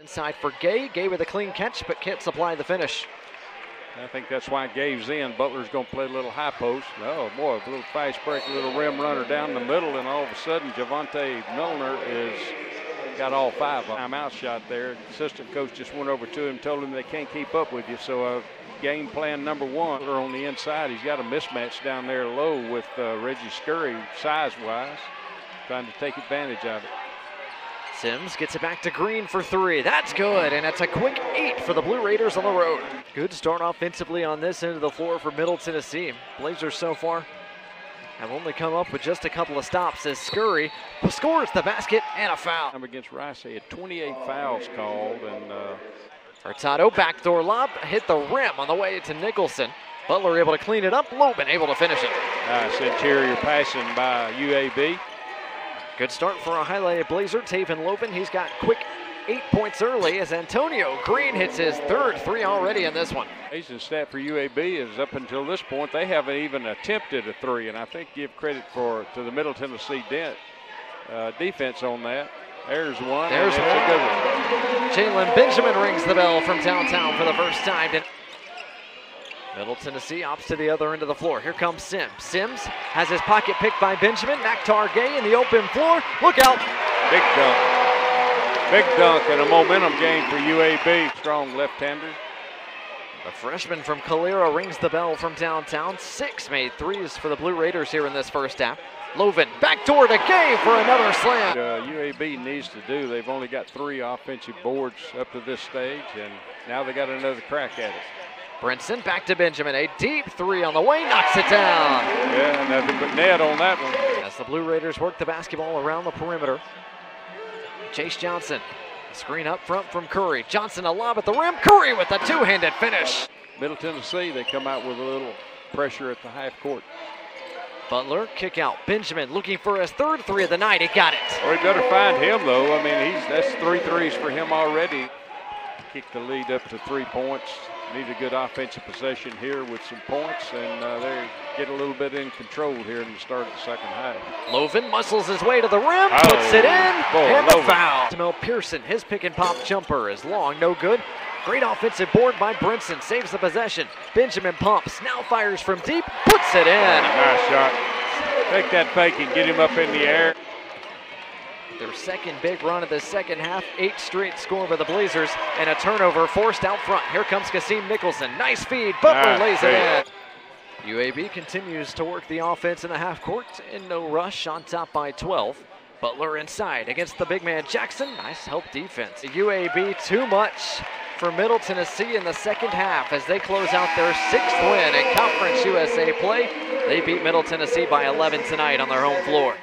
Inside for Gay. Gay with a clean catch, but can't supply the finish. I think that's why Gabe's in. Butler's going to play a little high post. Oh, boy, a little fast break, a little rim runner down the middle, and all of a sudden, Javante Milner is got all five of them. Timeout shot there. Assistant coach just went over to him, told him they can't keep up with you. So game plan number one. Butler on the inside. He's got a mismatch down there low with Reggie Scurry, size-wise, trying to take advantage of it. Sims gets it back to Green for three. That's good, and that's a quick 8 for the Blue Raiders on the road. Good start offensively on this end of the floor for Middle Tennessee. Blazers so far have only come up with just a couple of stops as Scurry scores the basket and a foul. I'm against Rice, he had 28 fouls called. And Hurtado backdoor lob, hit the rim on the way to Nicholson. Butler able to clean it up, Lovin able to finish it. Nice interior passing by UAB. Good start for a highlighted Blazer, Tavin Lovin. He's got quick 8 points early as Antonio Green hits his third three already in this one. Amazing stat for UAB is up until this point, they haven't even attempted a three, and I think give credit to the Middle Tennessee defense on that. There's one. There's one. A good one. Jaylen Benjamin rings the bell from downtown for the first time. Middle Tennessee opts to the other end of the floor. Here comes Sims. Sims has his pocket picked by Benjamin. Maktar Gay in the open floor. Look out. Big dunk. Big dunk and a momentum game for UAB. Strong left-hander. The freshman from Calera rings the bell from downtown. 6 made threes for the Blue Raiders here in this first half. Lovin backdoor to Gay for another slam. UAB needs to do. They've only got 3 offensive boards up to this stage, and now they got another crack at it. Brinson back to Benjamin, a deep three on the way, knocks it down. Yeah, nothing but net on that one. As the Blue Raiders work the basketball around the perimeter. Chase Johnson, screen up front from Curry. Johnson a lob at the rim, Curry with a two-handed finish. Middle Tennessee, they come out with a little pressure at the half court. Butler, kick out. Benjamin looking for his third three of the night, he got it. Well, he better find him though, I mean, that's 3 threes for him already. Kick the lead up to 3 points. Need a good offensive possession here with some points, and they get a little bit in control here in the start of the second half. Lovin muscles his way to the rim, puts it in, boy, and the foul. Tamil Pearson, his pick and pop jumper is long, no good. Great offensive board by Brinson, saves the possession. Benjamin pumps, now fires from deep, puts it in. Nice shot. Take that fake and get him up in the air. Their second big run of the second half, 8 straight score by the Blazers, and a turnover forced out front. Here comes Kassim Nicholson, nice feed, Butler lays it in. UAB continues to work the offense in the half court, in no rush, on top by 12. Butler inside against the big man Jackson, nice help defense. UAB too much for Middle Tennessee in the second half as they close out their 6th win in Conference USA play. They beat Middle Tennessee by 11 tonight on their home floor.